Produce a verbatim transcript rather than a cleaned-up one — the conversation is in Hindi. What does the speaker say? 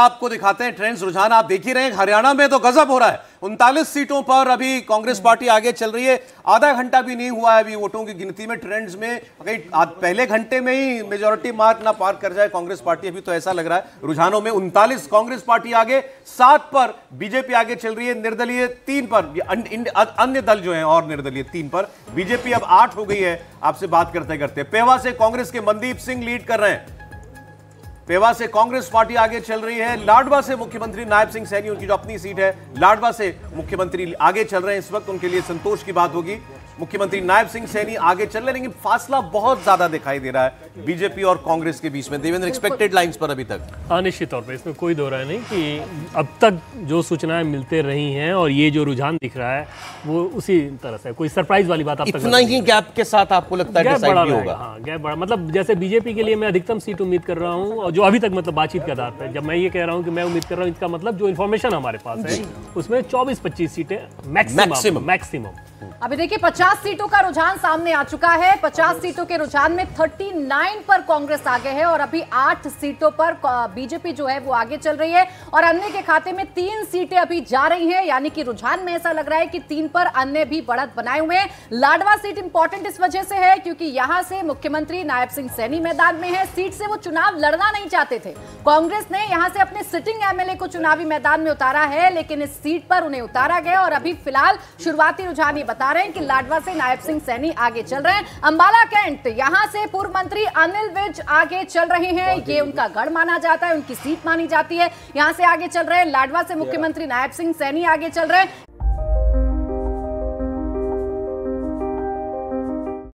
आपको दिखाते हैं ट्रेंड्स, रुझान आप देख ही रहे हैं। हरियाणा में तो गजब हो रहा है। उनतालीस सीटों पर अभी कांग्रेस पार्टी आगे चल रही है। आधा घंटा भी नहीं हुआ है अभी वोटों की गिनती में, ट्रेंड्स में कहीं पहले घंटे में ही मेजोरिटी मार्क ना पार कर जाए कांग्रेस पार्टी, अभी तो ऐसा लग रहा है रुझानों में। उनतालीस कांग्रेस पार्टी आगे, सात पर बीजेपी आगे चल रही है, निर्दलीय तीन पर, अन्य दल जो है और निर्दलीय तीन पर, बीजेपी अब आठ हो गई है। आपसे बात करते करते पेवा से कांग्रेस के मनदीप सिंह लीड कर रहे हैं। पेवा से कांग्रेस पार्टी आगे चल रही है। लाड़वा से मुख्यमंत्री नायब सिंह सैनी, उनकी जो अपनी सीट है लाड़वा से, मुख्यमंत्री आगे चल रहे हैं। इस वक्त उनके लिए संतोष की बात होगी, मुख्यमंत्री नायब सिंह सैनी आगे चल रहे हैं, लेकिन फासला बहुत ज्यादा दिखाई दे रहा है बीजेपी और कांग्रेस के बीच में। देवेंद्र, एक्सपेक्टेड लाइंस पर अभी तक निश्चित तौर पर इसमें कोई दो राय नहीं कि अब तक जो सूचनाएं मिलते रही हैं और ये जो रुझान दिख रहा है वो उसी तरह से, कोई सरप्राइज वाली बात अब तक नहीं है। गैप के साथ आपको लगता है गैप बड़ा होगा? हां, गैप बड़ा, मतलब जैसे बीजेपी के लिए मैं अधिकतम सीट उम्मीद कर रहा हूँ, जो अभी तक मतलब बातचीत के आधार पर जब मैं ये कह रहा हूँ कि मैं उम्मीद कर रहा हूँ, इसका मतलब जो इन्फॉर्मेशन हमारे पास है उसमें चौबीस पच्चीस सीटें मैक्सिमम मैक्सिमम। अभी देखिए पचास सीटों का रुझान सामने आ चुका है। पचास सीटों के रुझान में उनतालीस पर कांग्रेस आगे है और अभी आठ सीटों पर बीजेपी जो है वो आगे चल रही है और अन्य के खाते में तीन सीटें अभी जा रही हैं, यानी कि रुझान में ऐसा लग रहा है कि तीन पर अन्य भी बढ़त बनाए हुए हैं। लाडवा सीट इंपॉर्टेंट इस वजह से है क्योंकि यहाँ से मुख्यमंत्री नायब सिंह सैनी मैदान में है। सीट से वो चुनाव लड़ना नहीं चाहते थे, कांग्रेस ने यहाँ से अपने सिटिंग एमएलए को चुनावी मैदान में उतारा है, लेकिन इस सीट पर उन्हें उतारा गया और अभी फिलहाल शुरुआती रुझान ये बता रहे हैं कि लाडवा से नायब सिंह सैनी आगे चल रहे हैं। अंबाला कैंट, यहां से पूर्व मंत्री अनिल विज आगे चल रहे हैं, ये उनका गढ़ माना जाता है, उनकी सीट मानी जाती है, यहां से आगे चल रहे हैं। लाडवा से मुख्यमंत्री नायब सिंह सैनी आगे चल रहे हैं।